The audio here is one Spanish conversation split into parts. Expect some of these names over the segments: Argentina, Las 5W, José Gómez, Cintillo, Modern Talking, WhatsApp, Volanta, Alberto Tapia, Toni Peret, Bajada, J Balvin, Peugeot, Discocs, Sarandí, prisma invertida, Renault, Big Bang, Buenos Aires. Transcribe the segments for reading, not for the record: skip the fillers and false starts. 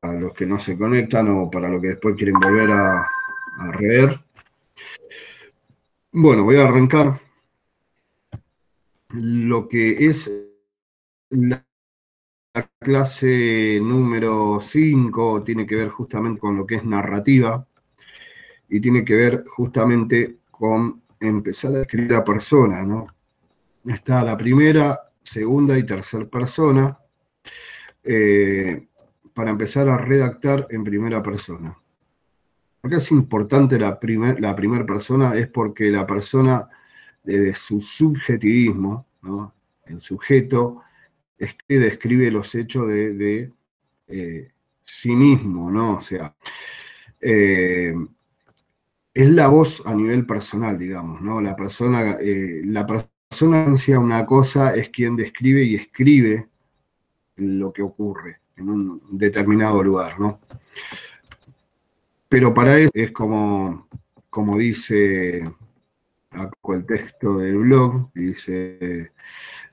a los que no se conectan o para los que después quieren volver a rever. Bueno, voy a arrancar lo que es la clase número 5, tiene que ver justamente con lo que es narrativa y tiene que ver justamente con empezar a escribir a persona, ¿no? Está la primera, segunda y tercera persona para empezar a redactar en primera persona. ¿Por qué es importante la primera persona? Es porque la persona, desde su subjetivismo, ¿no?, el sujeto, es que describe los hechos de sí mismo, ¿no? O sea, es la voz a nivel personal, digamos, ¿no? La persona una cosa es quien describe y escribe lo que ocurre en un determinado lugar, ¿no? Pero para eso es como dice el texto del blog, dice,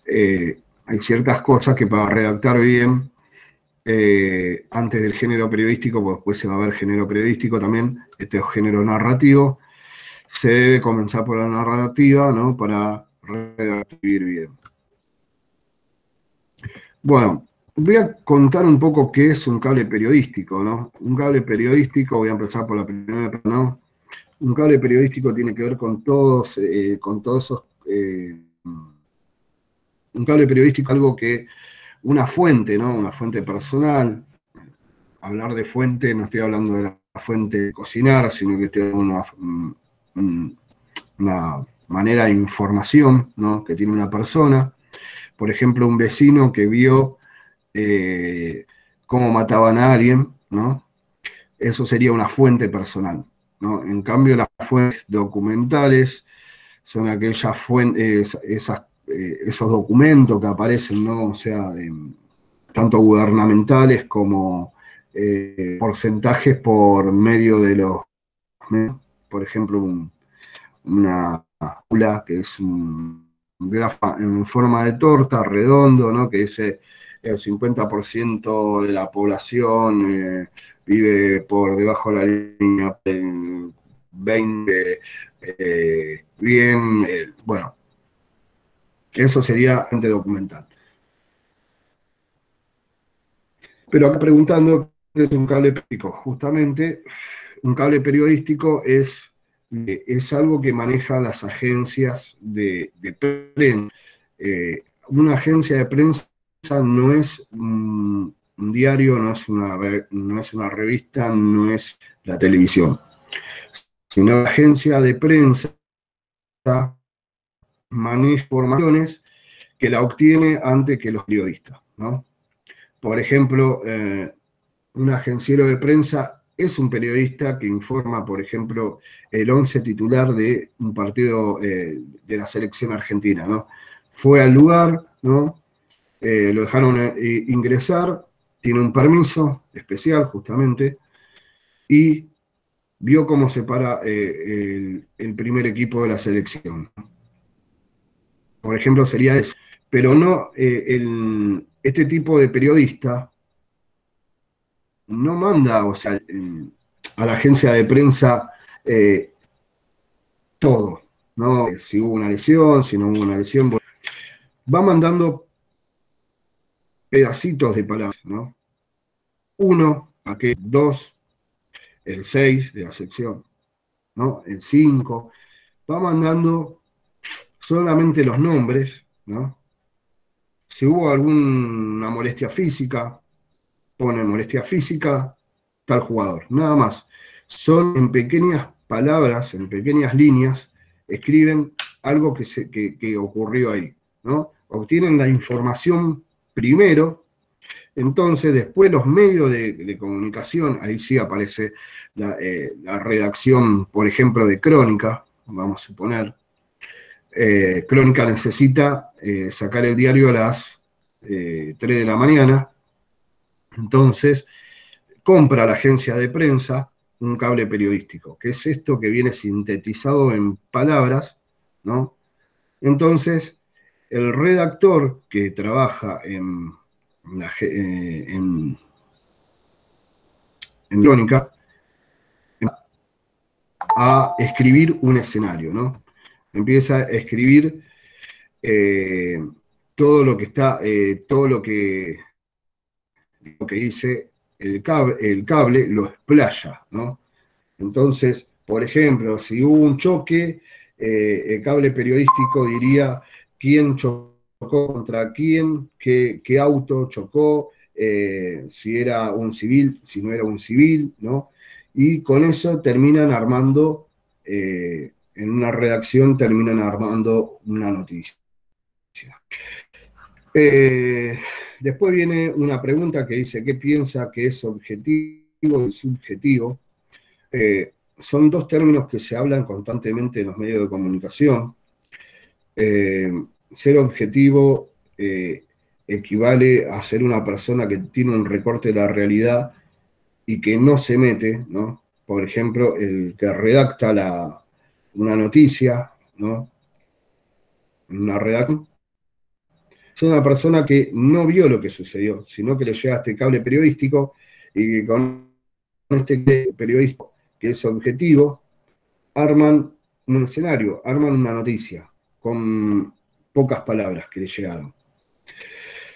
hay ciertas cosas que para redactar bien, antes del género periodístico, pues después se va a ver género periodístico también, este es género narrativo, se debe comenzar por la narrativa, ¿no?, para redactar bien. Bueno, voy a contar un poco qué es un cable periodístico, ¿no? Un cable periodístico, voy a empezar por la primera, ¿no? Un cable periodístico tiene que ver un cable periodístico, algo que, una fuente, ¿no? Una fuente personal. Hablar de fuente, no estoy hablando de la fuente de cocinar, sino que estoy hablando de una manera de información, ¿no?, que tiene una persona. Por ejemplo, un vecino que vio cómo mataban a alguien, ¿no? Eso sería una fuente personal, ¿no? En cambio, las fuentes documentales son aquellas fuentes, esos documentos que aparecen, ¿no? O sea, tanto gubernamentales como porcentajes por medio de los, ¿no? Por ejemplo, una tabla que es un grafo en forma de torta, redondo, ¿no?, que dice el 50% de la población vive por debajo de la línea, 20, bien, bueno. Eso sería fuente documental. Pero acá preguntando, ¿qué es un cable periodístico? Justamente, un cable periodístico es algo que maneja las agencias de prensa. Una agencia de prensa no es un diario, no es una revista, no es la televisión, sino la agencia de prensa maneja informaciones que la obtiene antes que los periodistas, ¿no? Por ejemplo, un agenciero de prensa es un periodista que informa, por ejemplo, el 11 titular de un partido de la selección argentina, ¿no? Fue al lugar, ¿no?, lo dejaron ingresar, tiene un permiso especial justamente, y vio cómo se para el primer equipo de la selección. Por ejemplo, sería eso. Pero no, este tipo de periodista no manda, o sea, a la agencia de prensa todo, ¿no? Si hubo una lesión, si no hubo una lesión. Va mandando pedacitos de palabras, ¿no? 1, aquel 2, el 6 de la sección, ¿no? El 5. Va mandando solamente los nombres, ¿no? Si hubo alguna molestia física, pone molestia física, tal jugador, nada más. Son en pequeñas palabras, en pequeñas líneas, escriben algo que ocurrió ahí, ¿no? Obtienen la información primero, entonces después los medios de comunicación, ahí sí aparece la redacción, por ejemplo, de crónica, vamos a suponer. Crónica necesita sacar el diario a las 3 de la mañana, entonces compra la agencia de prensa un cable periodístico, que es esto que viene sintetizado en palabras, ¿no? Entonces, el redactor que trabaja en crónica, a escribir un escenario, ¿no? Empieza a escribir todo lo que está, todo lo que dice el cable lo explaya, ¿no? Entonces, por ejemplo, si hubo un choque, el cable periodístico diría quién chocó contra quién, qué auto chocó, si era un civil, si no era un civil, ¿no? Y con eso terminan armando, en una redacción terminan armando una noticia. Después viene una pregunta que dice, ¿qué piensa que es objetivo y subjetivo? Son dos términos que se hablan constantemente en los medios de comunicación. Ser objetivo equivale a ser una persona que tiene un recorte de la realidad y que no se mete, ¿no? Por ejemplo, el que redacta una noticia, ¿no? Una redacción. Es una persona que no vio lo que sucedió, sino que le llega este cable periodístico y que con este periodismo que es objetivo, arman un escenario, arman una noticia, con pocas palabras que le llegaron.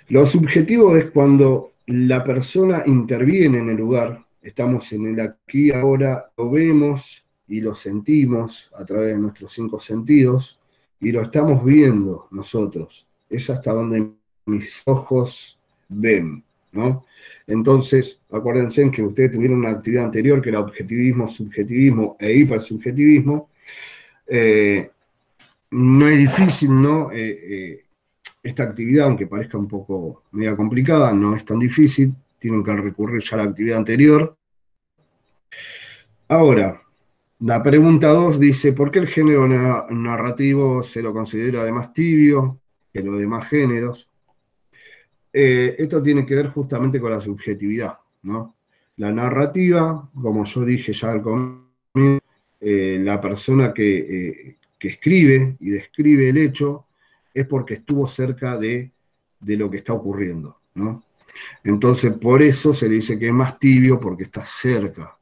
Lo subjetivo es cuando la persona interviene en el lugar, estamos en el aquí, ahora, lo vemos y lo sentimos a través de nuestros 5 sentidos y lo estamos viendo nosotros. Es hasta donde mis ojos ven, ¿no? Entonces, acuérdense en que ustedes tuvieron una actividad anterior que era objetivismo, subjetivismo e hipersubjetivismo. No es difícil, ¿no? Esta actividad, aunque parezca un poco media complicada, no es tan difícil, tienen que recurrir ya a la actividad anterior. Ahora, la pregunta 2 dice, ¿por qué el género narrativo se lo considera además tibio que los demás géneros? Esto tiene que ver justamente con la subjetividad, ¿no? La narrativa, como yo dije ya al comienzo, la persona que escribe y describe el hecho, es porque estuvo cerca de lo que está ocurriendo, ¿no? Entonces, por eso se le dice que es más tibio, porque está cerca,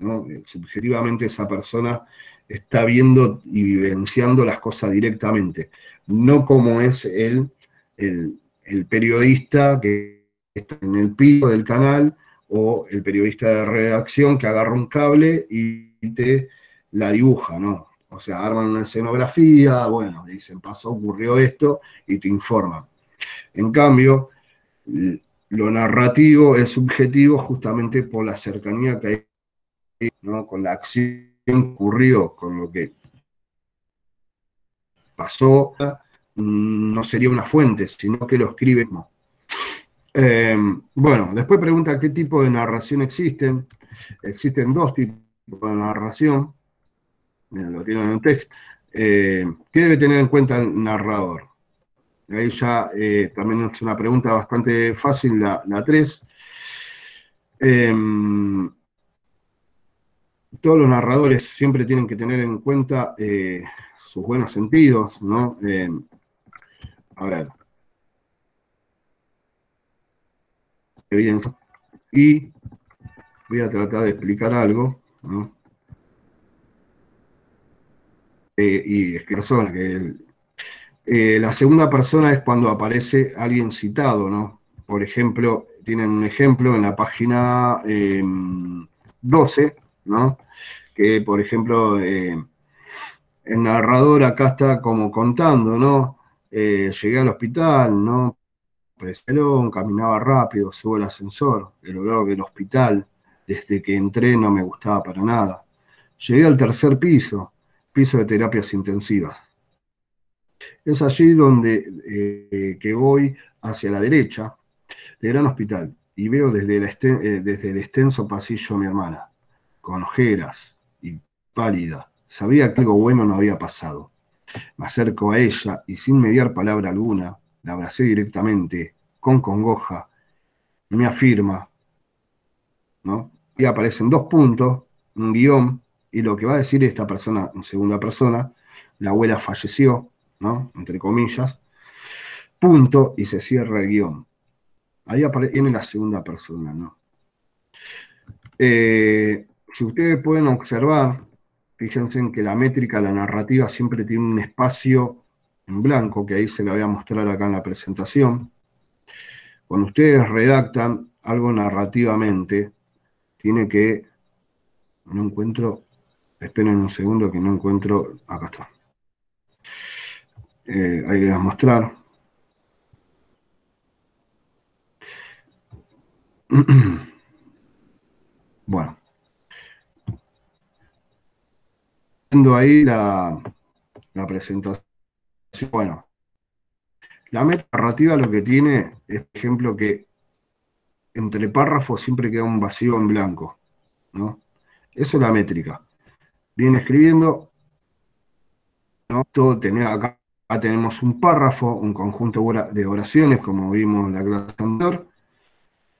¿no? Subjetivamente esa persona está viendo y vivenciando las cosas directamente, no como es el periodista que está en el piso del canal, o el periodista de redacción que agarra un cable y te la dibuja, ¿no? O sea, arman una escenografía, bueno, dicen, pasó, ocurrió esto, y te informan. En cambio, lo narrativo es subjetivo justamente por la cercanía que hay, ¿no? Con la acción que ocurrió, con lo que pasó, no sería una fuente, sino que lo escribe. Bueno, después pregunta qué tipo de narración existen. Existen dos tipos de narración. Mira, lo tienen en un texto. ¿Qué debe tener en cuenta el narrador? Ahí ya también es una pregunta bastante fácil, la 3. Todos los narradores siempre tienen que tener en cuenta sus buenos sentidos, ¿no? A ver. Evidencia. Y voy a tratar de explicar algo, ¿no? Y es que persona, la segunda persona es cuando aparece alguien citado, ¿no? Por ejemplo, tienen un ejemplo en la página 12, ¿no? Que, por ejemplo, el narrador acá está como contando, ¿no? Llegué al hospital, ¿no? Presalón, caminaba rápido, subo el ascensor, el olor del hospital, desde que entré no me gustaba para nada. Llegué al tercer piso de terapias intensivas. Es allí donde que voy hacia la derecha del gran hospital y veo desde el extenso pasillo a mi hermana, con ojeras y pálida. Sabía que algo bueno no había pasado. Me acerco a ella y sin mediar palabra alguna, la abracé directamente, con congoja, me afirma, ¿no? Y aparecen 2 puntos, un guión, y lo que va a decir esta persona en segunda persona, la abuela falleció, ¿no? Entre comillas, punto, y se cierra el guión. Ahí aparece en la segunda persona, ¿no? Si ustedes pueden observar, fíjense en que la métrica, la narrativa, siempre tiene un espacio en blanco, que ahí se la voy a mostrar acá en la presentación. Cuando ustedes redactan algo narrativamente, tiene que... No encuentro... Esperen un segundo que no encuentro... Acá está. Ahí les voy a mostrar. Bueno. Viendo ahí la presentación. Bueno. La meta narrativa lo que tiene es, por ejemplo, que entre párrafos siempre queda un vacío en blanco, ¿no? Eso es la métrica. Viene escribiendo, ¿no? Acá tenemos un párrafo, un conjunto de oraciones, como vimos en la clase anterior,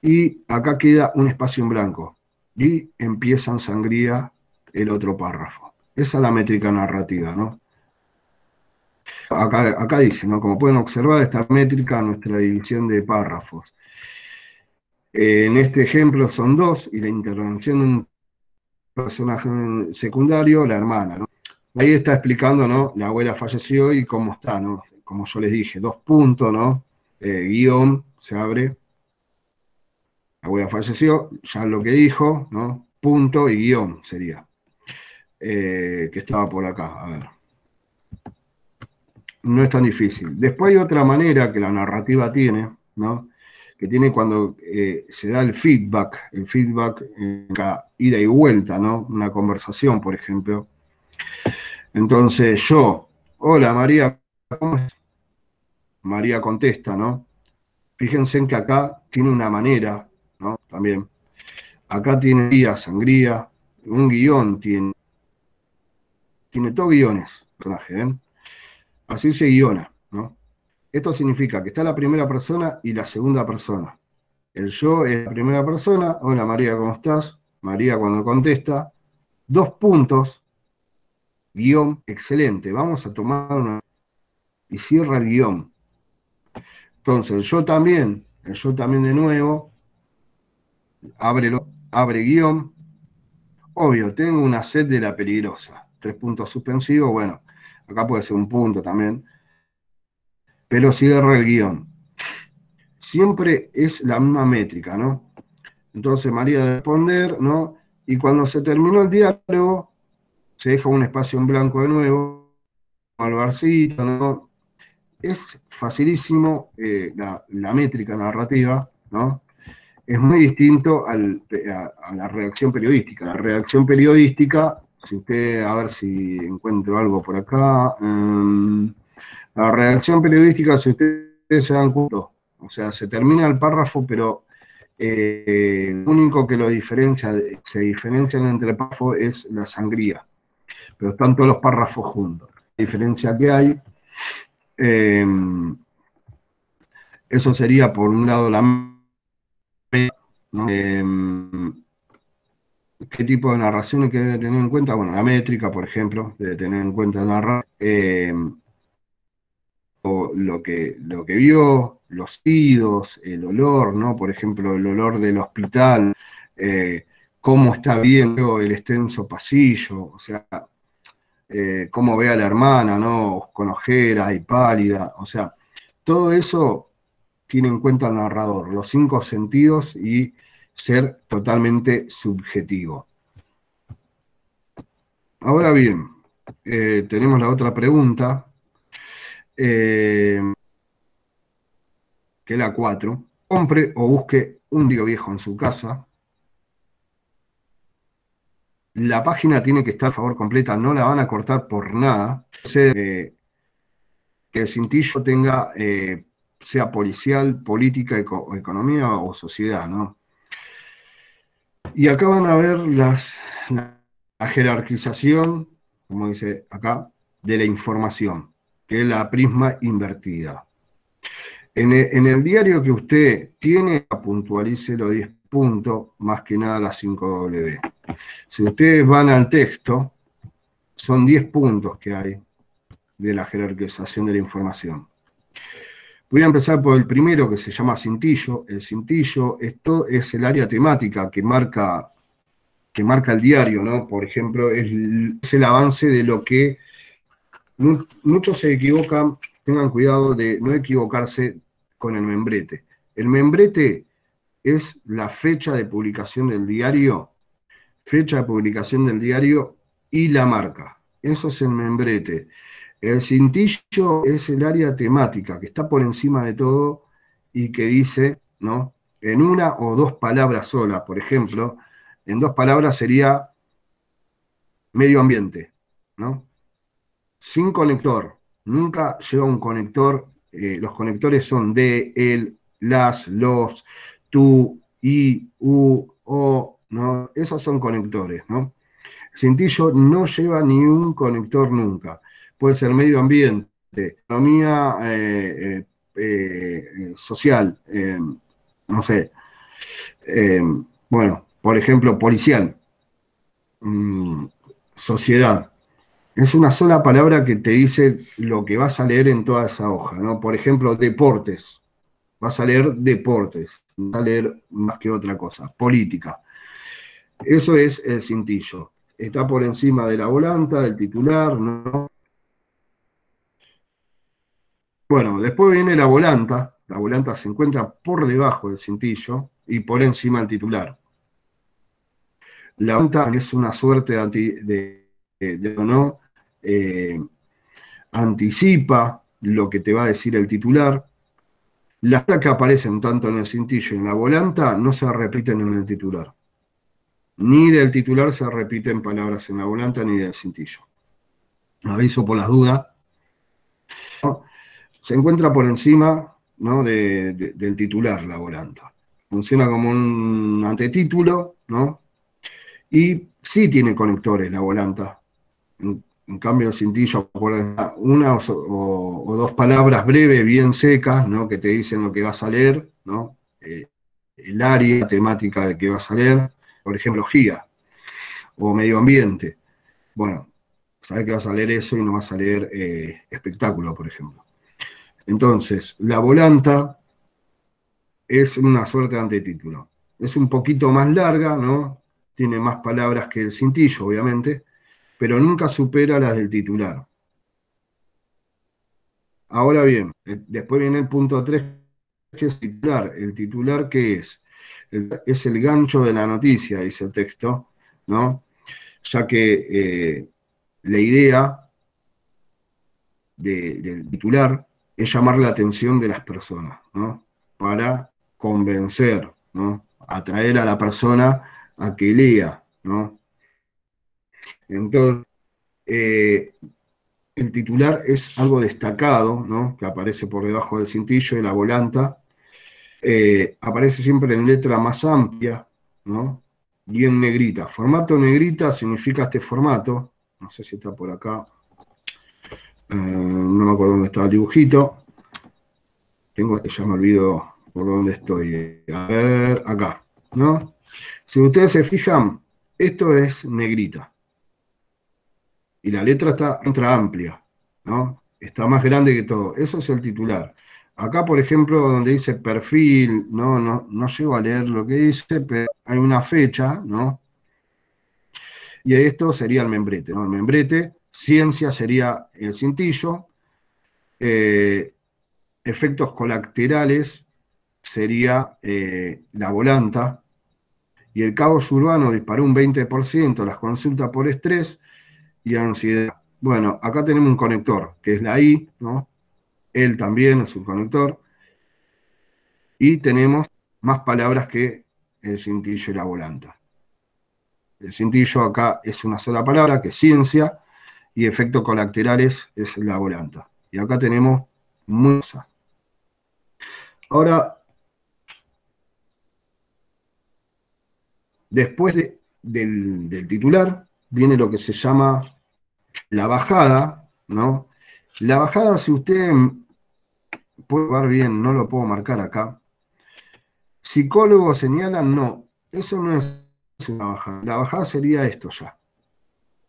y acá queda un espacio en blanco, y empieza en sangría el otro párrafo. Esa es la métrica narrativa, ¿no? Acá dice, ¿no? Como pueden observar, esta métrica, nuestra división de párrafos. En este ejemplo son dos, y la intervención de un personaje secundario, la hermana, ¿no? Ahí está explicando, ¿no? La abuela falleció y cómo está, ¿no? Como yo les dije, dos puntos, ¿no? Guión, se abre. La abuela falleció, ya lo que dijo, ¿no? Punto y guión sería. Que estaba por acá, a ver. No es tan difícil. Después hay otra manera que la narrativa tiene, ¿no? Que tiene cuando se da el feedback en cada ida y vuelta, ¿no? Una conversación, por ejemplo. Entonces yo, hola María, ¿cómo estás? María contesta, ¿no? Fíjense en que acá tiene una manera, ¿no? También. Acá tiene sangría, un guión tiene. Tiene todos guiones, personaje, ¿eh? Así se guiona, ¿no? Esto significa que está la primera persona y la segunda persona. El yo es la primera persona. Hola María, ¿cómo estás? María cuando contesta. Dos puntos. Guión, excelente. Vamos a tomar una... Y cierra el guión. Entonces, el yo también de nuevo. Abre guión. Obvio, tengo una sed de la peligrosa. Tres puntos suspensivos, bueno, acá puede ser un punto también. Pero cierra el guión. Siempre es la misma métrica, ¿no? Entonces María debe responder, ¿no? Y cuando se terminó el diálogo, se deja un espacio en blanco de nuevo, al barcito, ¿no? Es facilísimo la métrica narrativa, ¿no? Es muy distinto a la redacción periodística. La redacción periodística, si usted, a ver si encuentro algo por acá... La redacción periodística, si ustedes se dan cuenta, o sea, se termina el párrafo, pero lo único que se diferencian entre párrafos es la sangría, pero están todos los párrafos juntos. La diferencia que hay, eso sería por un lado la... ¿no? ¿Qué tipo de narración hay que debe tener en cuenta? Bueno, la métrica, por ejemplo, debe tener en cuenta narrar... o lo que vio, los idos, el olor, ¿no? Por ejemplo, el olor del hospital, cómo está viendo el extenso pasillo, o sea, cómo ve a la hermana, ¿no? Con ojeras y pálida, o sea, todo eso tiene en cuenta el narrador, los cinco sentidos y ser totalmente subjetivo. Ahora bien, tenemos la otra pregunta, que la 4, compre o busque un libro viejo en su casa. La página tiene que estar a favor completa, no la van a cortar por nada. Que el cintillo tenga, sea policial, política, economía o sociedad, ¿no? Y acá van a ver la jerarquización, como dice acá, de la información, que es la prisma invertida. En el diario que usted tiene, puntualice los 10 puntos, más que nada las 5W. Si ustedes van al texto, son 10 puntos que hay de la jerarquización de la información. Voy a empezar por el primero, que se llama cintillo. El cintillo, esto es el área temática que marca que marca el diario, ¿no? Por ejemplo, es el avance de lo que muchos se equivocan, tengan cuidado de no equivocarse con el membrete. El membrete es la fecha de publicación del diario, y la marca. Eso es el membrete. El cintillo es el área temática, que está por encima de todo y que dice, ¿no?, en una o dos palabras solas. Por ejemplo, en dos palabras sería medio ambiente, ¿no? Sin conector. Nunca lleva un conector. Los conectores son de, el, las, los, tu, i, u, o, ¿no? Esos son conectores, ¿no? El cintillo no lleva ni un conector nunca. Puede ser medio ambiente, economía social, no sé, bueno, por ejemplo, policial, sociedad. Es una sola palabra que te dice lo que vas a leer en toda esa hoja, ¿no? Por ejemplo, deportes. Vas a leer deportes, vas a leer más que otra cosa, política. Eso es el cintillo. Está por encima de la volanta, del titular, ¿no? Bueno, después viene la volanta. La volanta se encuentra por debajo del cintillo y por encima del titular. La volanta es una suerte anticipa lo que te va a decir el titular. Las palabras que aparecen tanto en el cintillo y en la volanta no se repiten en el titular. Ni del titular se repiten palabras en la volanta ni del cintillo. Aviso por las dudas. ¿No? Se encuentra por encima, ¿no?, del titular la volanta. Funciona como un antetítulo, ¿no? Y sí tiene conectores la volanta. En cambio el cintillo, una o dos palabras breves, bien secas, ¿no?, que te dicen lo que vas a leer, ¿no?, el área temática de que vas a leer. Por ejemplo, GIA o medio ambiente. Bueno, sabes que vas a leer eso y no vas a leer espectáculo, por ejemplo. Entonces, la volanta es una suerte de antetítulo. Es un poquito más larga, ¿no? Tiene más palabras que el cintillo, obviamente, pero nunca supera las del titular. Ahora bien, después viene el punto 3, que es titular. ¿El titular qué es? Es el gancho de la noticia, dice el texto, ¿no? Ya que la idea del titular es llamar la atención de las personas, ¿no?, para convencer, ¿no?, atraer a la persona a que lea, ¿no? Entonces, el titular es algo destacado, ¿no?, que aparece por debajo del cintillo y la volanta. Aparece siempre en letra más amplia, ¿no?, y en negrita. Formato negrita significa este formato. No sé si está por acá. No me acuerdo dónde estaba el dibujito. Ya me olvido por dónde estoy. A ver, acá, ¿no? Si ustedes se fijan, esto es negrita. Y la letra está amplia, ¿no? Está más grande que todo. Eso es el titular. Acá, por ejemplo, donde dice perfil, no llego a leer lo que dice, pero hay una fecha, ¿no? Y esto sería el membrete, ¿no? El membrete. Ciencia sería el cintillo, efectos colaterales sería la volanta, y el caos urbano disparó un 20%, las consultas por estrés y ansiedad. Bueno, acá tenemos un conector, que es la I, ¿no? Él también es un conector, y tenemos más palabras que el cintillo y la volanta. El cintillo acá es una sola palabra, que es ciencia, y efectos colaterales es la volanta. Y acá tenemos mucha. Ahora, después del titular, viene lo que se llama la bajada, ¿no? La bajada, si usted puede ver bien, no lo puedo marcar acá. Psicólogos señalan, no, eso no es una bajada. La bajada sería esto ya,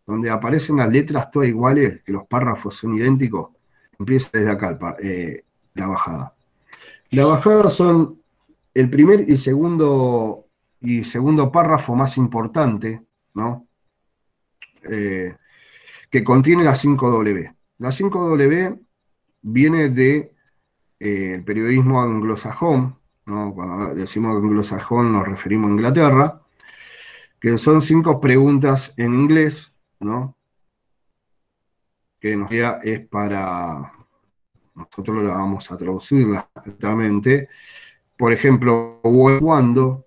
donde aparecen las letras todas iguales, que los párrafos son idénticos. Empieza desde acá la bajada. La bajada son el primer y segundo párrafo más importante ¿no? Que contiene la 5W. La 5W viene del periodismo anglosajón, ¿no? Cuando decimos anglosajón nos referimos a Inglaterra, que son 5 preguntas en inglés, ¿no? Que en realidad es para... Nosotros la vamos a traducirla exactamente. Por ejemplo, ¿cuándo?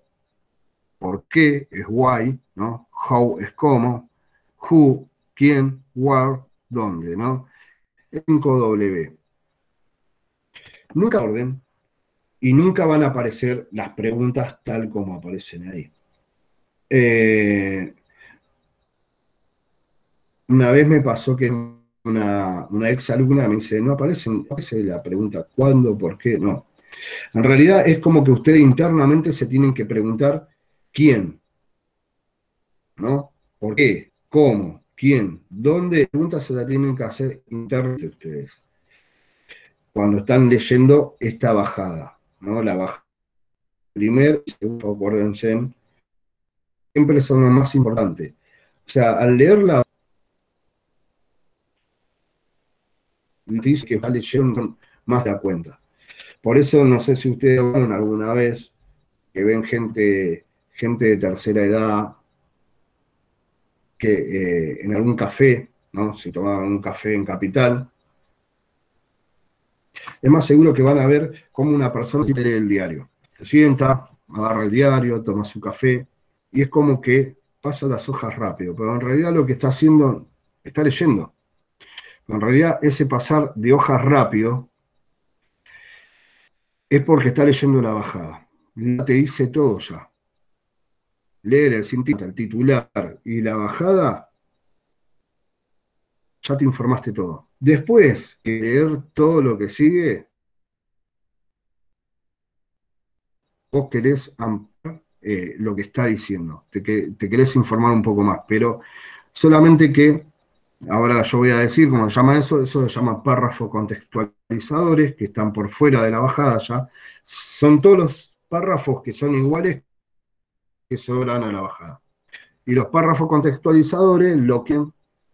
¿Por qué? Es why, ¿no? How es cómo. Who, quién, where, dónde, ¿no? 5W. Nunca orden y nunca van a aparecer las preguntas tal como aparecen ahí. Una vez me pasó que una ex alumna me dice, no aparece la pregunta cuándo, por qué, no. En realidad es como que ustedes internamente se tienen que preguntar quién, ¿no? ¿Por qué? ¿Cómo? ¿Quién? ¿Dónde? Preguntas se la tienen que hacer internamente ustedes cuando están leyendo esta bajada, ¿no? La bajada primero, acuérdense, siempre son lo más importante. O sea, al leerla, dice que ya leyeron más de la cuenta. Por eso no sé si ustedes ven alguna vez que ven gente de tercera edad que en algún café, ¿no? Si toman un café en Capital, es más seguro que van a ver cómo una persona lee el diario. Se sienta, agarra el diario, toma su café, y es como que pasa las hojas rápido, pero en realidad lo que está haciendo, está leyendo. En realidad ese pasar de hojas rápido es porque está leyendo la bajada. Te dice todo ya. Leer el sintagma, el titular y la bajada, ya te informaste todo. Después de leer todo lo que sigue, vos querés ampliar lo que está diciendo. Te querés informar un poco más, pero solamente que... Ahora yo voy a decir cómo se llama eso, eso se llama párrafos contextualizadores, que están por fuera de la bajada ya. Son todos los párrafos que son iguales que sobran a la bajada. Y los párrafos contextualizadores lo que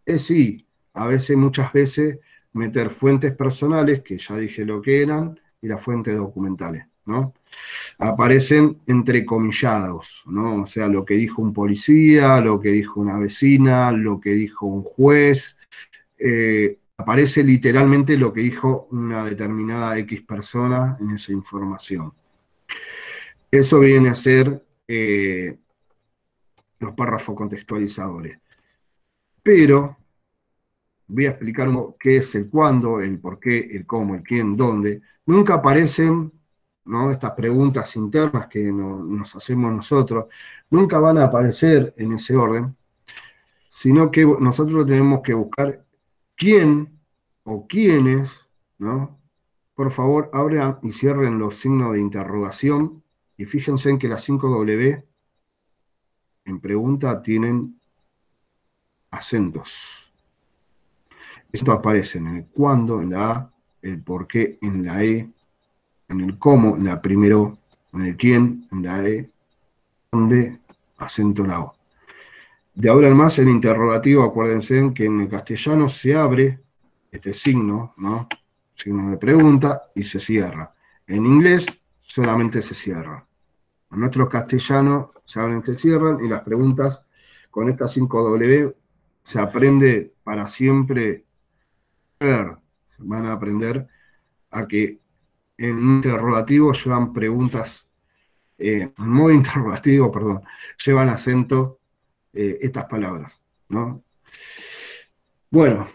es sí, a veces, muchas veces, meter fuentes personales, que ya dije lo que eran, y las fuentes documentales, ¿no? Aparecen entrecomillados, ¿no? O sea, lo que dijo un policía, lo que dijo una vecina, lo que dijo un juez, aparece literalmente lo que dijo una determinada X persona en esa información. Eso viene a ser los párrafos contextualizadores. Pero voy a explicar qué es el cuándo, el por qué, el cómo, el quién, dónde. Nunca aparecen, ¿no? Estas preguntas internas que nos hacemos nosotros, nunca van a aparecer en ese orden, sino que nosotros tenemos que buscar quién o quiénes, ¿no? Por favor, abran y cierren los signos de interrogación y fíjense en que las 5W en pregunta tienen acentos. Esto aparece en el cuándo, en la A, el por qué, en la E, en el cómo, en la primero, en el quién, en la E, dónde, acento en la O. De ahora en más, el interrogativo, acuérdense que en el castellano se abre este signo, ¿no? Signo de pregunta, y se cierra. En inglés solamente se cierra. En nuestro castellano se abren, se cierran, y las preguntas con estas 5W se aprende para siempre. Van a aprender a que en interrogativo llevan preguntas, en modo interrogativo, perdón, llevan acento estas palabras, ¿no? Bueno,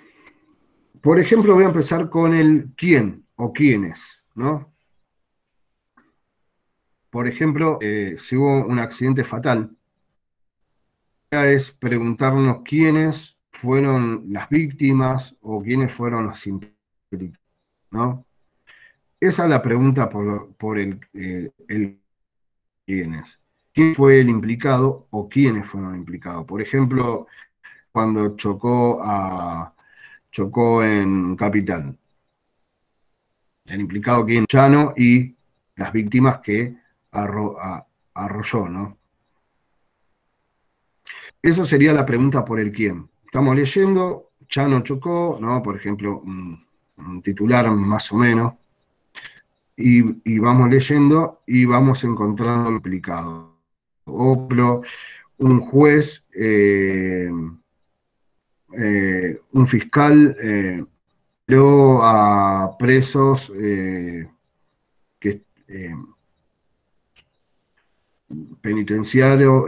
por ejemplo, voy a empezar con el quién o quiénes, ¿no? Por ejemplo, si hubo un accidente fatal, es preguntarnos quiénes fueron las víctimas o quiénes fueron los implicados, ¿no? Esa es la pregunta por el quiénes. ¿Quién fue el implicado o quiénes fueron implicados? Por ejemplo, cuando chocó en Capital. El implicado quién, Llano, y las víctimas que arrolló, ¿no? Eso sería la pregunta por el quién. Estamos leyendo, Chano chocó, ¿no? Por ejemplo, un titular más o menos, y vamos leyendo y vamos encontrando lo implicado. O un juez, un fiscal, pero a presos penitenciarios,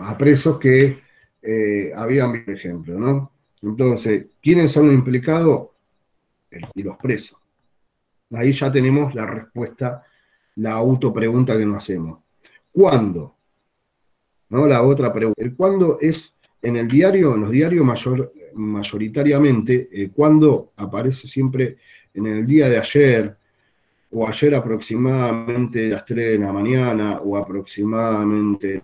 a presos que habían, por ejemplo, ¿no? Entonces, ¿quiénes son los implicados? Y los presos. Ahí ya tenemos la respuesta, la autopregunta que nos hacemos. ¿Cuándo? ¿No? La otra pregunta. El cuándo es en el diario, en los diarios mayoritariamente, cuándo aparece siempre en el día de ayer, o ayer aproximadamente a las 3 de la mañana, o aproximadamente.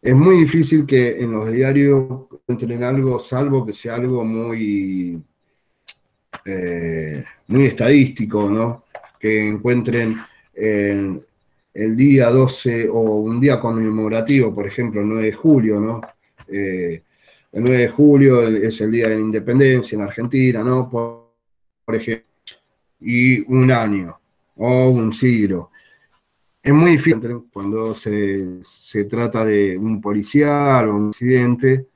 Es muy difícil que en los diarios entren algo, salvo que sea algo muy, muy estadístico, ¿no? Que encuentren el día 12 o un día conmemorativo, por ejemplo, el 9 de julio, ¿no? El 9 de julio es el día de la independencia en Argentina, ¿no? Por ejemplo, y un año o un siglo. Es muy difícil cuando se trata de un policial o un incidente,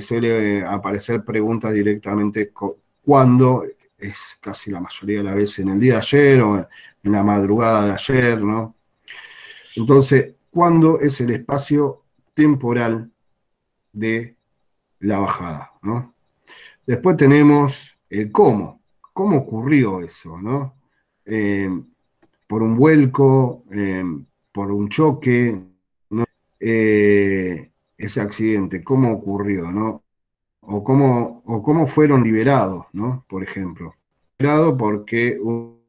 suele aparecer preguntas directamente cuándo, es casi la mayoría de las veces en el día de ayer o en la madrugada de ayer, ¿no? Entonces, ¿cuándo es el espacio temporal de la bajada, ¿no? Después tenemos el cómo. ¿Cómo ocurrió eso, no? Por un vuelco, por un choque, ¿no? Ese accidente, ¿cómo ocurrió, no? O cómo fueron liberados, ¿no? Por ejemplo. Liberado porque un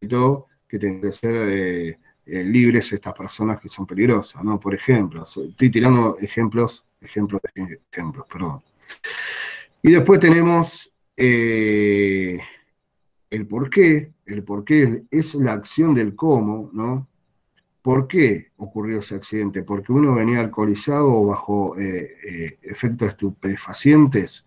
que tienen que ser libres estas personas que son peligrosas, ¿no? Por ejemplo. Estoy tirando ejemplos, perdón. Y después tenemos el por qué. El por qué es la acción del cómo, ¿no? ¿Por qué ocurrió ese accidente? ¿Porque uno venía alcoholizado o bajo efectos estupefacientes?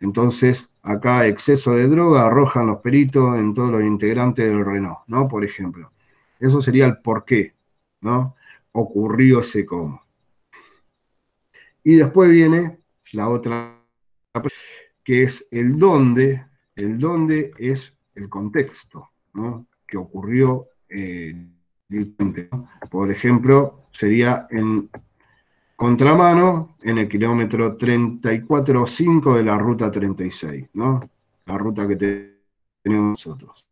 Entonces, acá exceso de droga, arrojan los peritos en todos los integrantes del Renault, ¿no? Por ejemplo. Eso sería el por qué, ¿no? Ocurrió ese cómo. Y después viene la otra, que es el dónde. El dónde es el contexto, ¿no? Que ocurrió, por ejemplo, sería en contramano, en el kilómetro 34.5 de la ruta 36, ¿no? La ruta que tenemos nosotros.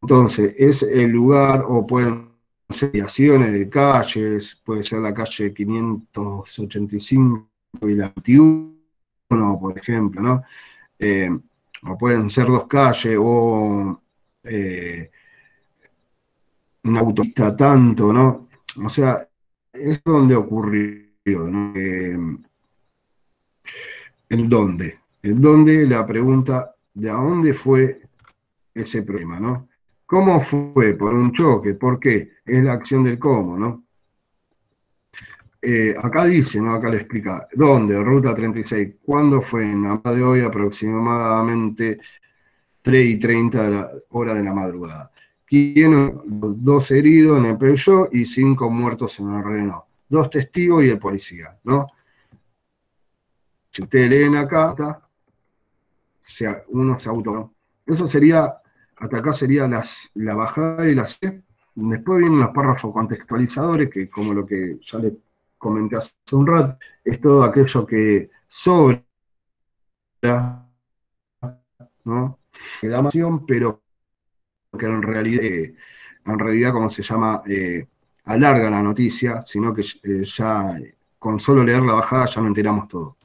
Entonces, es el lugar, o pueden ser desviaciones de calles, puede ser la calle 585 y la 21, por ejemplo, ¿no? O pueden ser dos calles, o una autopista tanto, ¿no? O sea, es donde ocurrió, ¿no? El dónde. El dónde, la pregunta de a dónde fue ese problema, ¿no? ¿Cómo fue? ¿Por un choque? ¿Por qué? Es la acción del cómo, ¿no? Acá dice, ¿no? Acá le explica. ¿Dónde? Ruta 36. ¿Cuándo fue? En la mañana de hoy, aproximadamente 3:30 de la hora de la madrugada. ¿Quién? Los 2 heridos en el Peugeot y 5 muertos en el Renault. 2 testigos y el policía, ¿no? Si ustedes leen acá, uno se auto, ¿no? Eso sería, hasta acá sería la bajada y la C. Después vienen los párrafos contextualizadores, que como lo que ya les comenté hace un rato, es todo aquello que sobra, ¿no? Que da más acción, pero que en realidad como se llama, alarga la noticia, sino que ya con solo leer la bajada ya no enteramos todo.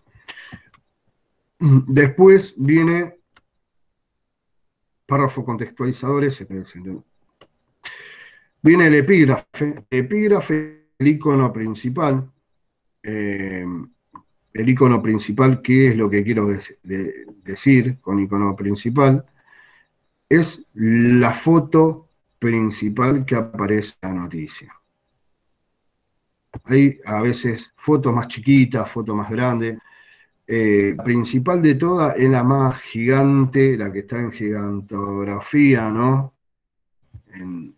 Después viene párrafos contextualizadores, viene el epígrafe. El epígrafe, el icono principal, ¿qué es lo que quiero decir con icono principal? Es la foto principal que aparece en la noticia. Hay a veces fotos más chiquitas, fotos más grandes. La principal de todas es la más gigante, la que está en gigantografía, ¿no? En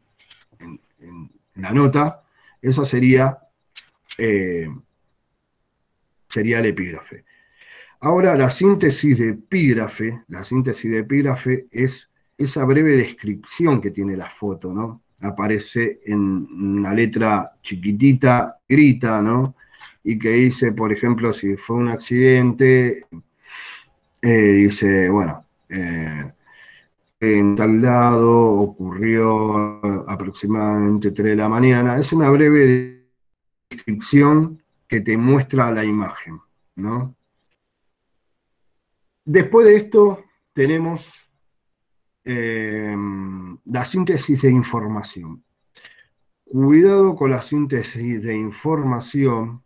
la nota, esa sería, sería el epígrafe. Ahora, la síntesis de epígrafe es esa breve descripción que tiene la foto, ¿no? Aparece en una letra chiquitita, grita, ¿no? Y que dice, por ejemplo, si fue un accidente, dice, bueno, en tal lado ocurrió aproximadamente 3 de la mañana. Es una breve descripción que te muestra la imagen, ¿no? Después de esto tenemos la síntesis de información. Cuidado con la síntesis de información,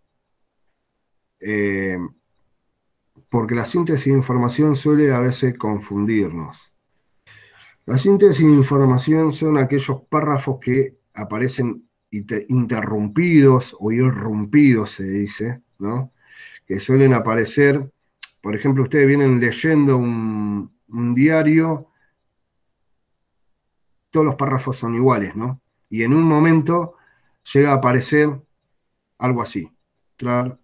porque la síntesis de información suele a veces confundirnos. La síntesis de información son aquellos párrafos que aparecen interrumpidos o irrumpidos, se dice, ¿no? Que suelen aparecer, por ejemplo, ustedes vienen leyendo un diario, todos los párrafos son iguales, ¿no? Y en un momento llega a aparecer algo así. No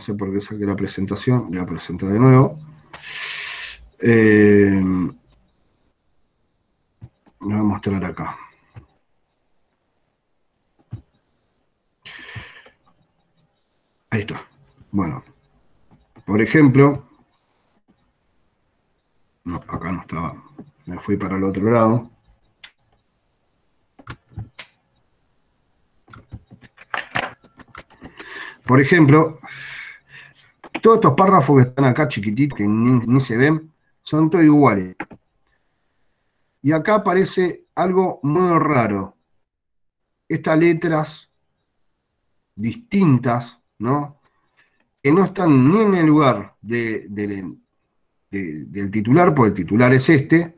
sé por qué saqué la presentación, voy a presentar de nuevo. Lo voy a mostrar acá. Ahí está. Bueno, por ejemplo, no, acá no estaba, me fui para el otro lado. Por ejemplo, todos estos párrafos que están acá chiquititos, que ni se ven, son todos iguales. Y acá aparece algo muy raro. Estas letras distintas, ¿no? Que no están ni en el lugar del titular, porque el titular es este,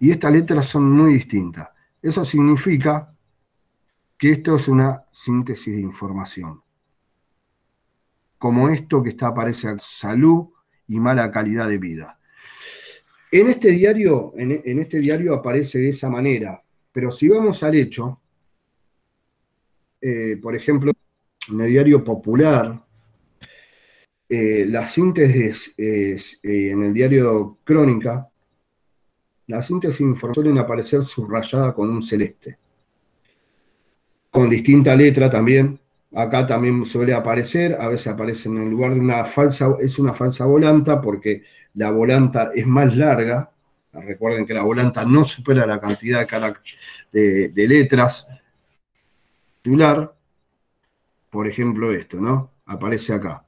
y estas letras son muy distintas. Eso significa que esto es una síntesis de información. Como esto que aparece aquí, salud y mala calidad de vida. En este diario aparece de esa manera, pero si vamos al hecho, por ejemplo, en el diario popular, la síntesis, en el diario Crónica, la síntesis suelen aparecer subrayada con un celeste, con distinta letra también. Acá también suele aparecer, a veces aparece en el lugar de una falsa, es una falsa volanta porque la volanta es más larga, recuerden que la volanta no supera la cantidad de letras titular, por ejemplo esto, ¿no? Aparece acá.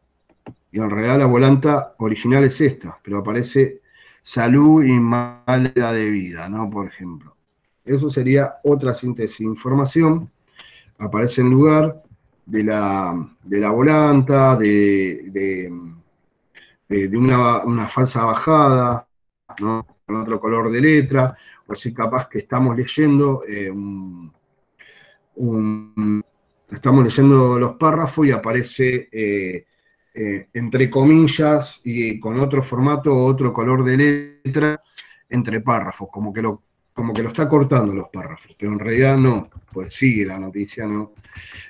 Y en realidad la volanta original es esta, pero aparece salud y mala de vida, ¿no? Por ejemplo. Eso sería otra síntesis de información, aparece en lugar de la volanta, de una falsa bajada, ¿no? Con otro color de letra, o si capaz que estamos leyendo estamos leyendo los párrafos y aparece entre comillas y con otro formato o otro color de letra entre párrafos, como que lo está cortando los párrafos, pero en realidad no, pues sigue la noticia, ¿no?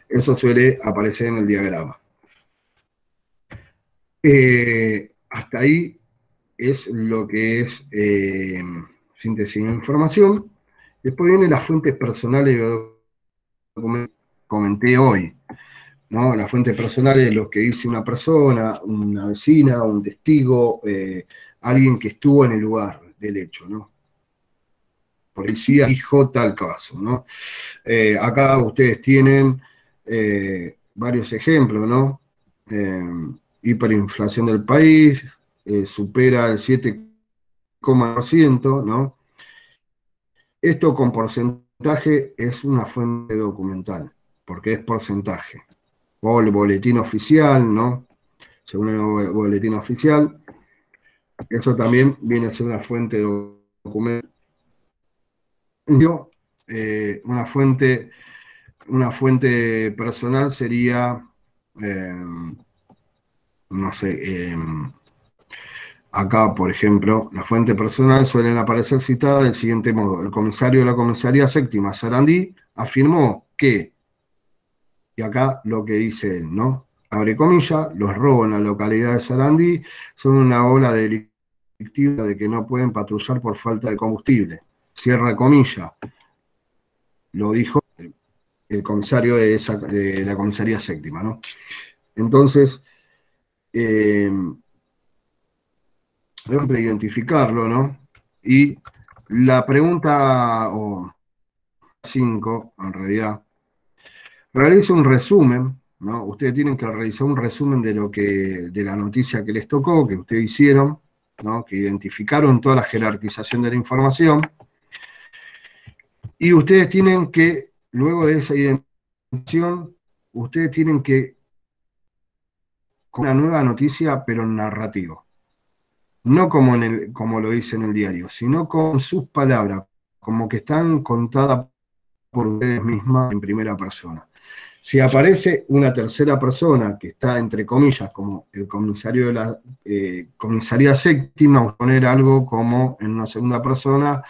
Eso suele aparecer en el diagrama. Hasta ahí es lo que es síntesis de información. Después vienen las fuentes personales, como comenté hoy, ¿no? Las fuentes personales, lo que dice una persona, una vecina, un testigo, alguien que estuvo en el lugar del hecho, ¿no? Policía dijo tal caso, ¿no? Acá ustedes tienen varios ejemplos, ¿no? Hiperinflación del país, supera el 7,1%, ¿no? Esto con porcentaje es una fuente documental, porque es porcentaje. O el boletín oficial, ¿no? Según el boletín oficial, eso también viene a ser una fuente documental. Una fuente personal sería no sé, acá, por ejemplo, la fuente personal suelen aparecer citada del siguiente modo. El comisario de la comisaría séptima, Sarandí, afirmó que, y acá lo que dice él, ¿no? Abre comillas, los robos en la localidad de Sarandí son una ola delictiva de que no pueden patrullar por falta de combustible. Cierra comillas. Lo dijo el comisario de la comisaría séptima, ¿no? Entonces, siempre identificarlo, ¿no? Y la pregunta 5, en realidad, realiza un resumen, ¿no? Ustedes tienen que realizar un resumen de lo que, de la noticia que les tocó, que ustedes hicieron, ¿no? Que identificaron toda la jerarquización de la información. Y ustedes tienen que, luego de esa identificación, ustedes tienen que con una nueva noticia, pero narrativa. No como, como lo dice en el diario, sino con sus palabras, como que están contadas por ustedes mismas en primera persona. Si aparece una tercera persona que está entre comillas, como el comisario de la comisaría séptima, poner algo como en una segunda persona,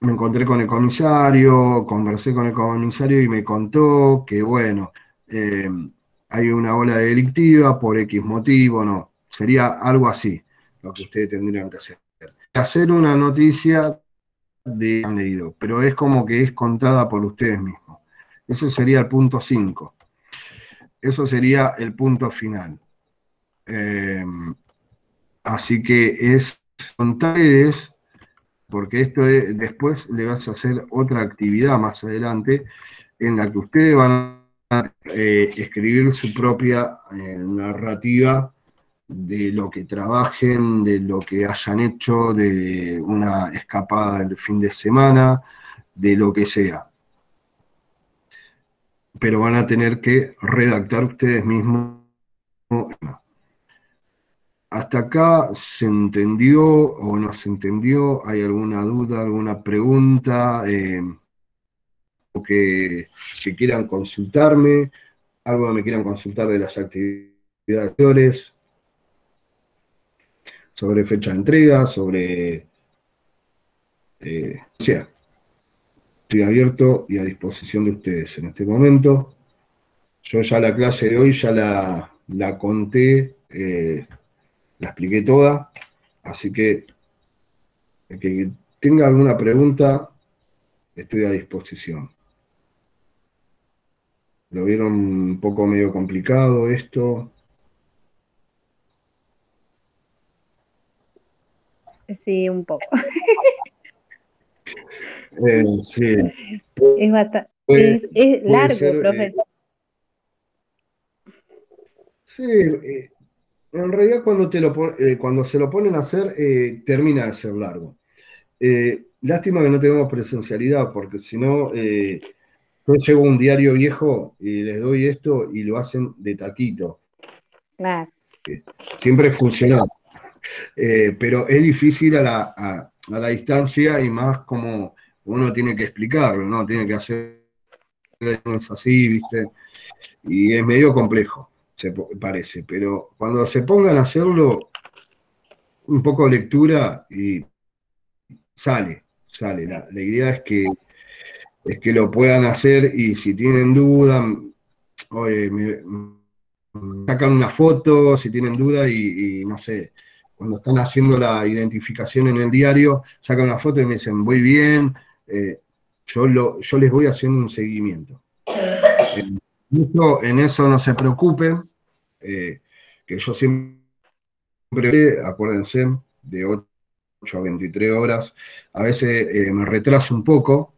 me encontré con el comisario, conversé con el comisario y me contó que bueno, hay una ola delictiva por X motivo, no. Sería algo así lo que ustedes tendrían que hacer. Hacer una noticia de han leído, pero es como que es contada por ustedes mismos. Ese sería el punto 5. Eso sería el punto final. Así que es contarles, porque esto es, después le vas a hacer otra actividad más adelante en la que ustedes van a escribir su propia narrativa de lo que trabajen, de lo que hayan hecho, de una escapada del fin de semana, de lo que sea. Pero van a tener que redactar ustedes mismos. ¿Hasta acá se entendió o no se entendió? ¿Hay alguna duda, alguna pregunta? ¿O que quieran consultarme? ¿Algo que me quieran consultar de las actividades anteriores? Sobre fecha de entrega, sobre... o sea, estoy abierto y a disposición de ustedes en este momento. Yo ya la clase de hoy ya la conté, la expliqué toda, así que el que tenga alguna pregunta, estoy a disposición. Lo vieron un poco medio complicado esto. Sí, un poco. Sí. Es bastante. Es largo, ser, profe. Sí, en realidad cuando se lo ponen a hacer, termina de ser largo. Lástima que no tenemos presencialidad, porque si no, yo llevo un diario viejo y les doy esto y lo hacen de taquito. Claro. Siempre funciona. Pero es difícil a la distancia y más como uno tiene que explicarlo, ¿no? Tiene que hacer es así, ¿viste? Y es medio complejo, se parece. Pero cuando se pongan a hacerlo, un poco de lectura y sale. La idea es que lo puedan hacer y si tienen duda, oye, sacan una foto, si tienen duda y no sé... Cuando están haciendo la identificación en el diario, sacan una foto y me dicen, voy bien, yo les voy haciendo un seguimiento. En eso no se preocupen, que yo siempre, acuérdense, de 8 a 23 horas, a veces me retraso un poco,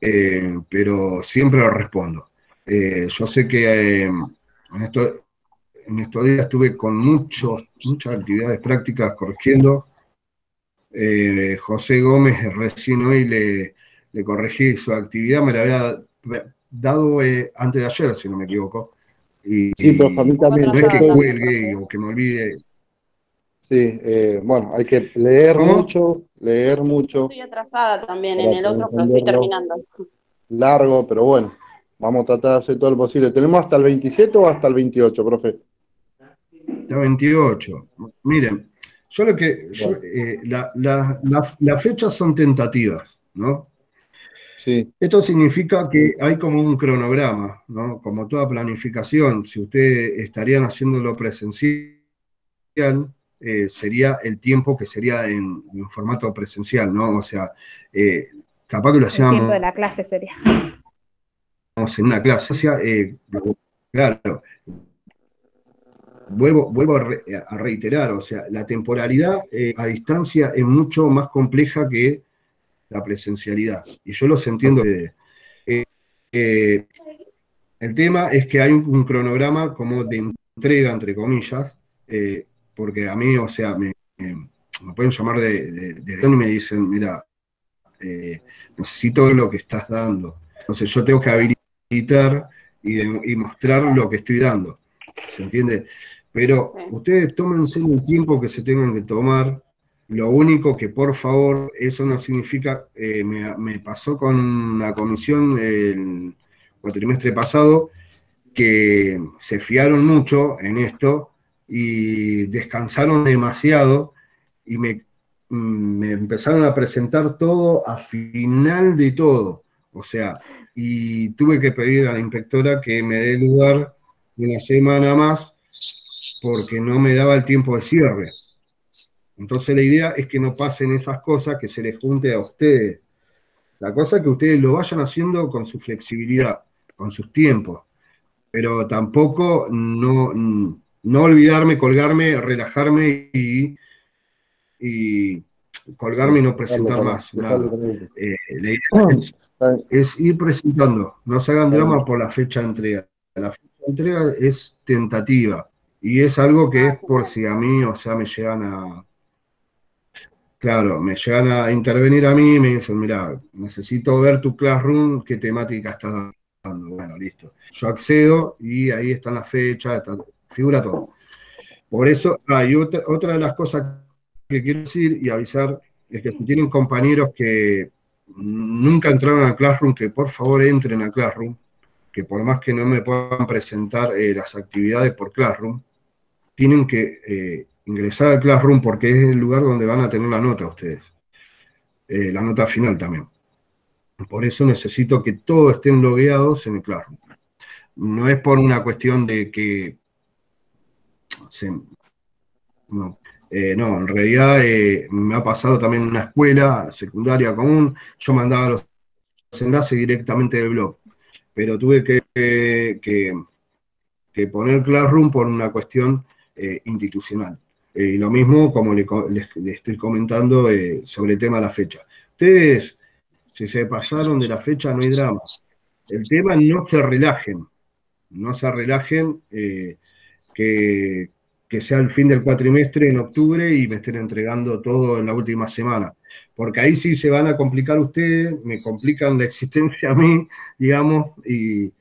pero siempre lo respondo. Yo sé que en estos días estuve con muchas actividades prácticas corrigiendo. José Gómez recién hoy le corregí su actividad, me la había dado antes de ayer, si no me equivoco. Y, sí, pero a mí también. No es que cuelgue o que me olvide. Sí, bueno, hay que leer mucho, leer mucho. Estoy atrasada también, en el otro, pero estoy terminando. Largo, pero bueno. Vamos a tratar de hacer todo lo posible. ¿Tenemos hasta el 27 o hasta el 28, profe? Hasta el 28. Miren, yo lo que... Yo, las fechas son tentativas, ¿no? Sí. Esto significa que hay como un cronograma, ¿no? Como toda planificación, si ustedes estarían haciéndolo presencial, sería el tiempo que sería en formato presencial, ¿no? O sea, capaz que lo hacíamos... El tiempo de la clase sería. En una clase, o sea, claro, vuelvo a reiterar, o sea, la temporalidad a distancia es mucho más compleja que la presencialidad, y yo los entiendo. El tema es que hay un cronograma como de entrega, entre comillas, porque a mí, o sea, me pueden llamar de y me dicen, mira, necesito lo que estás dando, entonces yo tengo que habilitar y mostrar lo que estoy dando, ¿se entiende? Pero sí, ustedes tómense el tiempo que se tengan que tomar. Lo único que, por favor, eso no significa, me pasó con una comisión el cuatrimestre pasado, que se fiaron mucho en esto y descansaron demasiado y me empezaron a presentar todo a final de todo. O sea, y tuve que pedir a la inspectora que me dé lugar una semana más porque no me daba el tiempo de cierre. Entonces la idea es que no pasen esas cosas, que se les junte a ustedes. La cosa es que ustedes lo vayan haciendo con su flexibilidad, con sus tiempos, pero tampoco no olvidarme, colgarme, relajarme y colgarme y no presentar más nada. La idea es ir presentando, no se hagan drama por la fecha de entrega. La fecha de entrega es tentativa y es algo que es por si a mí, o sea, me llegan a... Claro, me llegan a intervenir a mí y me dicen, mira, necesito ver tu classroom, qué temática estás dando. Bueno, listo. Yo accedo y ahí están las fechas, figura todo. Por eso, hay otra de las cosas que quiero decir y avisar, es que si tienen compañeros que nunca entraron a Classroom, que por favor entren a Classroom, que por más que no me puedan presentar las actividades por Classroom, tienen que... ingresar al Classroom porque es el lugar donde van a tener la nota ustedes, la nota final también. Por eso necesito que todos estén logueados en el Classroom. No es por una cuestión de que... No, en realidad me ha pasado también en una escuela secundaria común, yo mandaba los enlaces directamente del blog, pero tuve que poner Classroom por una cuestión institucional. Y lo mismo, como les estoy comentando sobre el tema de la fecha. Ustedes, si se pasaron de la fecha, no hay drama. El tema, no se relajen, que sea el fin del cuatrimestre en octubre y me estén entregando todo en la última semana. Porque ahí sí se van a complicar ustedes, me complican la existencia a mí, digamos, y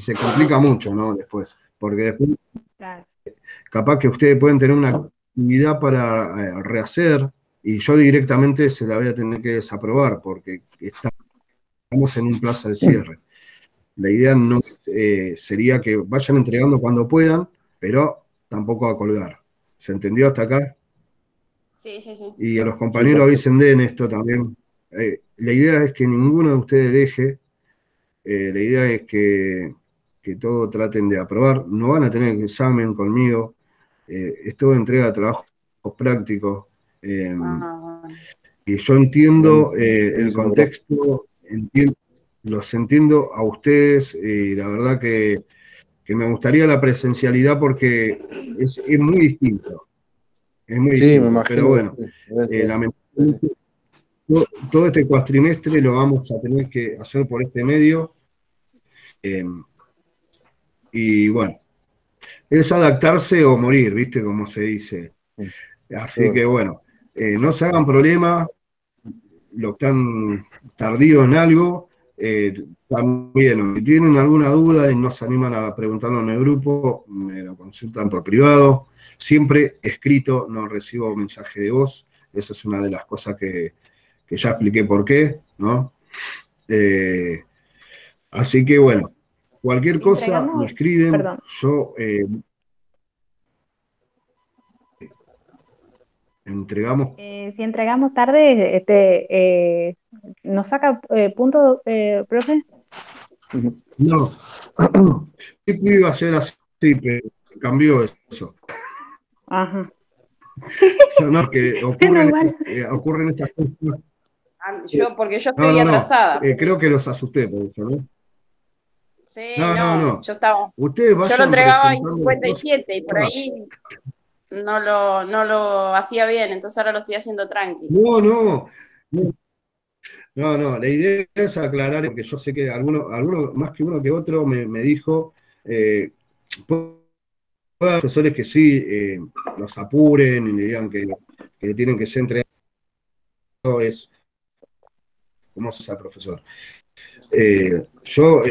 se complica mucho, ¿no? Después, porque después... Capaz que ustedes pueden tener una actividad para rehacer, y yo directamente se la voy a tener que desaprobar, porque estamos en un plazo de cierre. La idea no sería que vayan entregando cuando puedan, pero tampoco a colgar. ¿Se entendió hasta acá? Sí, sí, sí. Y a los compañeros dicen den esto también. La idea es que ninguno de ustedes deje, la idea es que todo traten de aprobar, no van a tener examen conmigo, esto entrega trabajos prácticos, y yo entiendo el contexto, los entiendo a ustedes, y la verdad que me gustaría la presencialidad porque es muy distinto, me imagino, pero bueno, lamentablemente todo este cuatrimestre lo vamos a tener que hacer por este medio, y bueno, es adaptarse o morir, ¿viste? Como se dice. Así que bueno, no se hagan problemas, los que están tardíos en algo, también, si tienen alguna duda y no se animan a preguntarlo en el grupo, me lo consultan por privado, siempre escrito, no recibo mensaje de voz, esa es una de las cosas que ya expliqué por qué, ¿no? Así que bueno, Cualquier cosa me escriben, perdón. Yo entregamos. Si entregamos tarde, ¿nos saca punto, profe? No, sí iba a ser así, pero cambió eso. Ajá. O sea, no, que ocurren, ocurren estas cosas. Yo, porque yo estoy atrasada. Creo que los asusté por eso, ¿no? Sí, no, yo estaba. Yo lo entregaba en 57 y por ahí no lo hacía bien, entonces ahora lo estoy haciendo tranqui. No, la idea es aclarar, porque yo sé que alguno más que uno que otro me dijo, profesores que sí, los apuren y le digan que tienen que ser entregados, es como se sea profesor. Yo,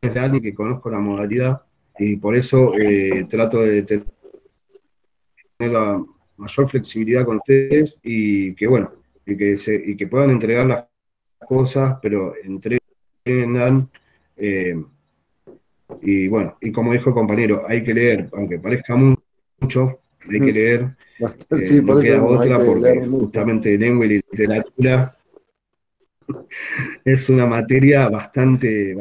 desde alguien que conozco la modalidad, y por eso trato de tener la mayor flexibilidad con ustedes, y que bueno, y que puedan entregar las cosas, pero entrenan, y bueno, y como dijo el compañero, hay que leer, aunque parezca mucho, hay que leer, sí, no queda otra, porque justamente lengua y literatura es una materia bastante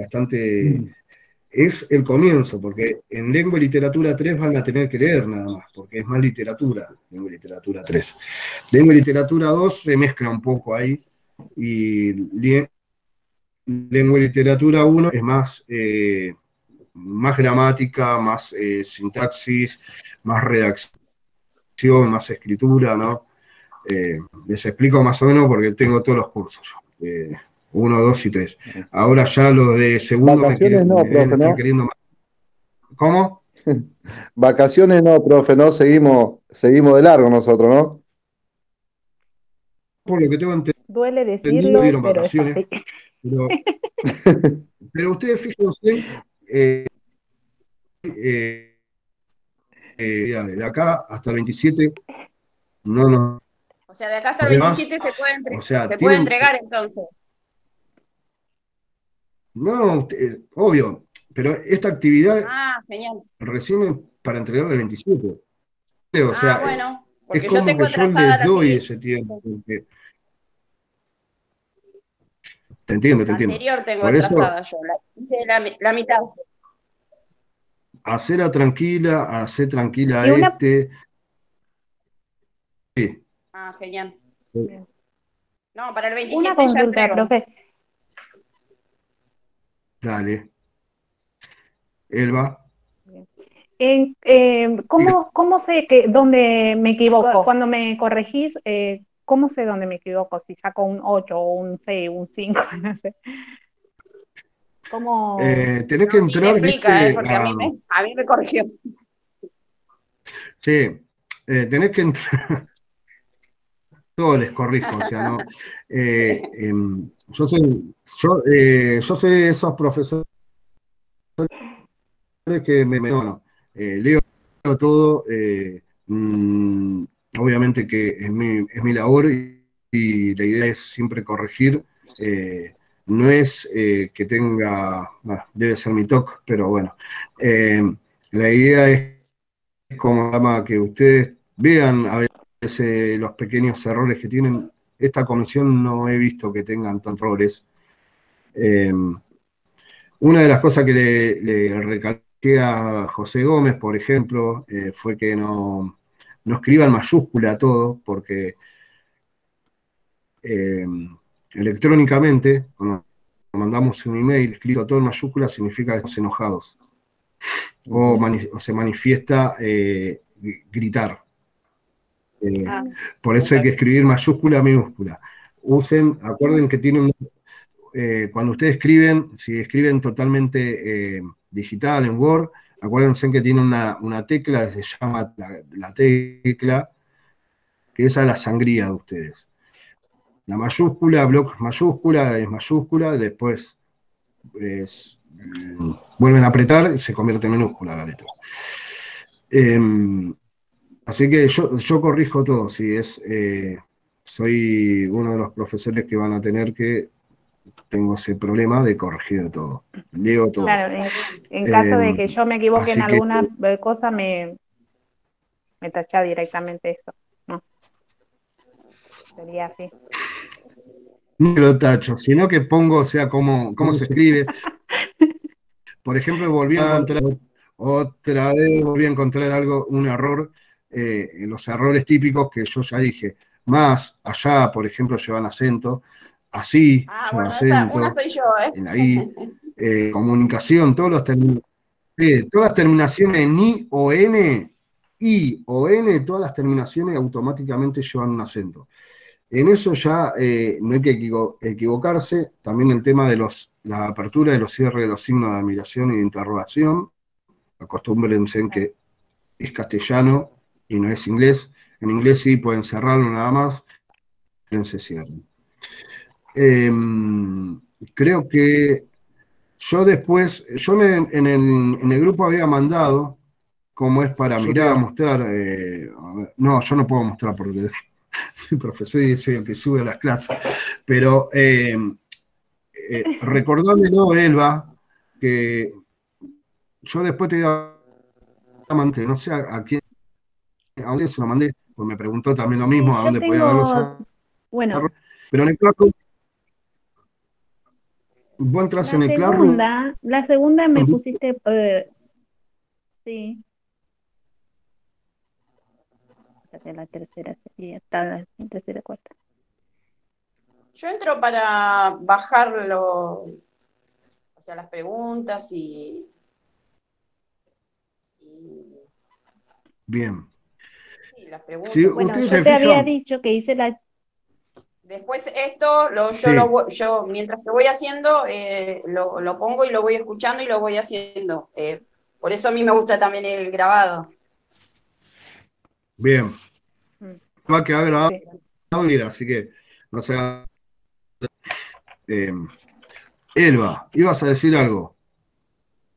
es el comienzo, porque en lengua y literatura 3 van a tener que leer nada más, porque es más literatura, lengua y literatura 3. Lengua y literatura 2 se mezcla un poco ahí, y lengua y literatura 1 es más gramática, más sintaxis, más redacción, más escritura, ¿no? Les explico más o menos porque tengo todos los cursos, 1, 2 y 3. Ahora ya los de segundo me están queriendo más. ¿Cómo? Vacaciones no, profe, no, seguimos de largo nosotros, ¿no? Por lo que tengo entendido, duele decirlo, dieron vacaciones, pero es así. Pero ustedes fíjense, de acá hasta el 27 no. O sea, de acá hasta el 27 se puede entregar, entonces. No, obvio, pero esta actividad recién para entregar el 27. O sea, bueno, porque es como yo tengo que yo les doy ese tiempo. Porque... Te entiendo. Anterior tengo atrasada yo, la mitad. Hacela tranquila, hacé tranquila este. Sí. Genial. Sí. No, para el 27 una consulta, ya profe. Dale. Elba. ¿Cómo sé que dónde me equivoco? Cuando me corregís, ¿cómo sé dónde me equivoco? Si saco un 8, o un 6, un 5, no sé. ¿Cómo? Tenés que entrar... Sí, me explica, porque a mí me corrigió. Sí, tenés que entrar... Todo les corrijo, o sea, no. Yo soy de esos profesores que leo todo, obviamente que es mi labor, y la idea es siempre corregir, no es que tenga, debe ser mi toque, pero bueno, la idea es como que ustedes vean a veces los pequeños errores que tienen. Esta comisión no he visto que tengan tantos errores. Una de las cosas que le recalqué a José Gómez, por ejemplo, fue que no escriban mayúscula todo, porque electrónicamente, cuando mandamos un email escrito todo en mayúscula, significa que estamos enojados, o se manifiesta gritar. Por eso hay que escribir mayúscula, minúscula. Acuerden que tienen, cuando ustedes escriben, si escriben totalmente digital en Word, acuérdense que tiene una tecla que se llama la tecla, que esa es la sangría de ustedes. La mayúscula, bloc mayúscula, es mayúscula, después vuelven a apretar y se convierte en minúscula la letra. Así que yo corrijo todo, soy uno de los profesores que van a tener que tengo ese problema de corregir todo. Leo todo. Claro, en caso de que yo me equivoque en alguna cosa, me tachá directamente eso. No. Sería así. No lo tacho, sino que pongo, o sea, cómo se escribe. Por ejemplo, volví a encontrar algo, un error, los errores típicos que yo ya dije. Más, allá, por ejemplo, llevan acento. Así, bueno, acento. Una soy yo, ¿eh? En ahí. Comunicación, todas las terminaciones en I o N, todas las terminaciones automáticamente llevan un acento. En eso ya no hay que equivocarse. También el tema de la apertura y los cierres de los signos de admiración y de interrogación. Acostúmbrense en que es castellano y no es inglés. En inglés sí pueden cerrarlo nada más, pero se cierran. Creo que yo después, en el grupo había mandado, como es para mirar, mostrar, no, yo no puedo mostrar porque... soy profesor y soy el que sube a las clases, pero recordándolo, Elba, que yo después te voy a mandar, que no sé a quién se lo mandé, pues me preguntó también lo mismo, a dónde podía verlo. Bueno. Pero en el Classroom, vos entras en el Classroom. La segunda me pusiste, sí. La tercera sería, está la tercera, cuarta. Yo entro para bajarlo, o sea, las preguntas y... Bien. Sí, las preguntas. Sí, bueno, yo te había dicho que hice la... Después esto, yo mientras que voy haciendo, lo pongo y lo voy escuchando y lo voy haciendo. Por eso a mí me gusta también el grabado. Bien. Va a quedar grabado, así que no sea. Elba, ibas a decir algo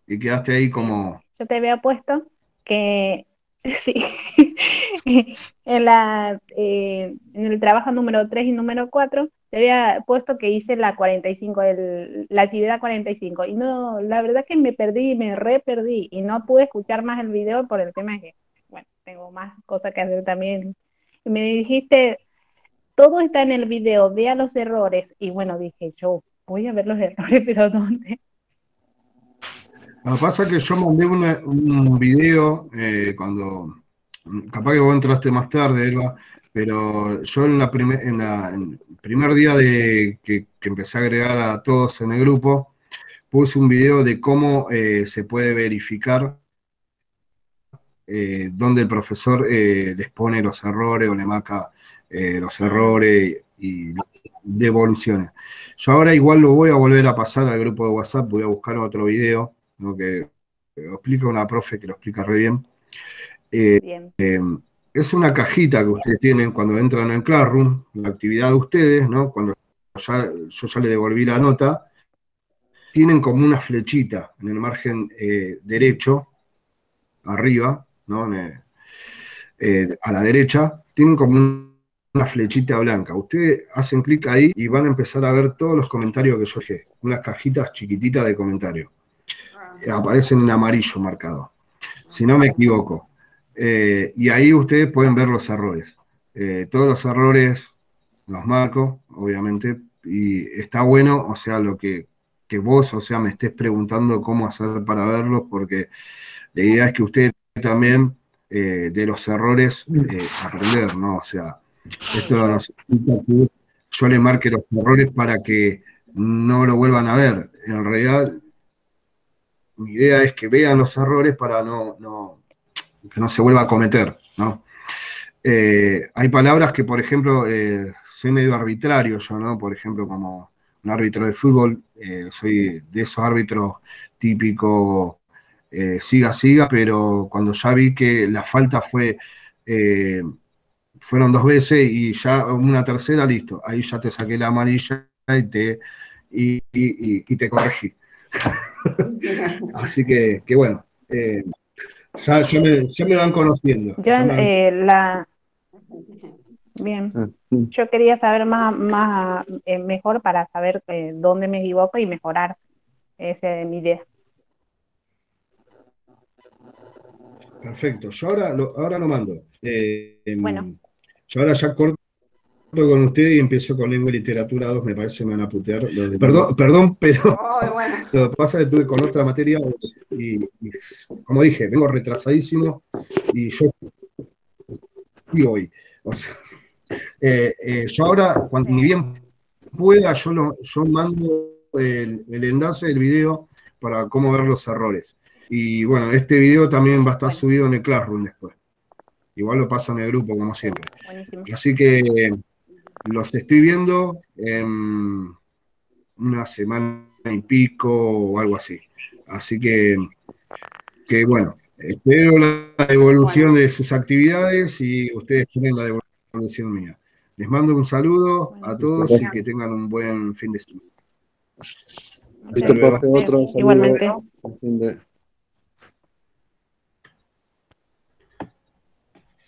y quedaste ahí como. Yo te había puesto que sí. En el trabajo número 3 y número 4 te había puesto que hice la 45, la actividad 45, y no, la verdad que me perdí, me re perdí y no pude escuchar más el video por el tema que, bueno, tengo más cosas que hacer también. Y me dijiste, todo está en el video, vea los errores. Y bueno, dije, yo voy a ver los errores, pero ¿dónde? Lo que pasa es que yo mandé un video cuando, capaz que vos entraste más tarde, Elba, pero yo en el primer día que empecé a agregar a todos en el grupo, puse un video de cómo se puede verificar donde el profesor les pone los errores o le marca los errores y devoluciones. Yo ahora igual lo voy a volver a pasar al grupo de WhatsApp, voy a buscar otro video, ¿no? Que lo explica una profe que lo explica re bien. Es una cajita que ustedes tienen cuando entran en Classroom, la actividad de ustedes, ¿no? Cuando yo ya le devolví la nota, tienen como una flechita en el margen derecho, arriba, ¿no? A la derecha, tienen como una flechita blanca. Ustedes hacen clic ahí y van a empezar a ver todos los comentarios que yo dejé. Unas cajitas chiquititas de comentarios. Aparecen en amarillo marcado, si no me equivoco. Y ahí ustedes pueden ver los errores. Todos los errores los marco, obviamente, y está bueno, o sea, lo que vos, o sea, me estés preguntando cómo hacer para verlos, porque la idea es que ustedes también de los errores aprender, ¿no? O sea, esto nos implica que yo le marque los errores para que no lo vuelvan a ver. En realidad, mi idea es que vean los errores para que no se vuelva a cometer, ¿no? Hay palabras que, por ejemplo, soy medio arbitrario yo, ¿no? Por ejemplo, como un árbitro de fútbol, soy de esos árbitros típicos... siga, pero cuando ya vi que la falta fueron 2 veces y ya una tercera, listo, ahí ya te saqué la amarilla y te corregí. Así que bueno, ya me van conociendo. Yo, Bien. Yo quería saber mejor para saber dónde me equivoco y mejorar mi idea. Perfecto. Yo ahora lo mando. Bueno. Yo ahora ya corto con usted y empiezo con lengua y literatura 2, me parece que me van a putear. Perdón, pero bueno. Lo que pasa es que estuve con otra materia y como dije, vengo retrasadísimo y yo hoy. O sea, yo ahora, cuando ni bien pueda, yo mando el enlace del video para cómo ver los errores. Y bueno, este video también va a estar subido en el Classroom después. Igual lo paso en el grupo, como siempre. Buenísimo. Así que los estoy viendo en una semana y pico o algo así. Así que bueno, espero la devolución de sus actividades y ustedes tienen la devolución mía. Les mando un saludo a todos y que tengan un buen fin de semana. Igualmente.